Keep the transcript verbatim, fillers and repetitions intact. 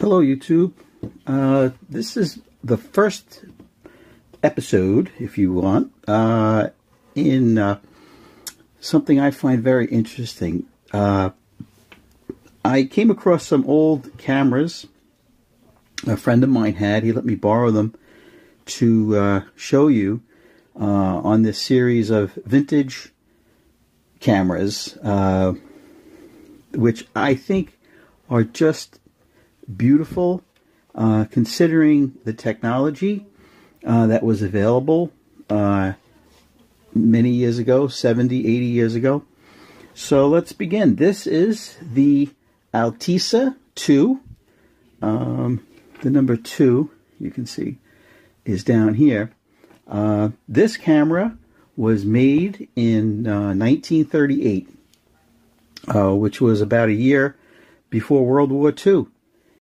Hello YouTube, uh, this is the first episode, if you want, uh, in uh, something I find very interesting. Uh, I came across some old cameras a friend of mine had. He let me borrow them to uh, show you uh, on this series of vintage cameras, uh, which I think are just beautiful, uh, considering the technology uh, that was available uh, many years ago, seventy, eighty years ago. So let's begin. This is the Altissa two. Um, the number two, you can see, is down here. Uh, this camera was made in uh, nineteen thirty-eight, uh, which was about a year before World War Two.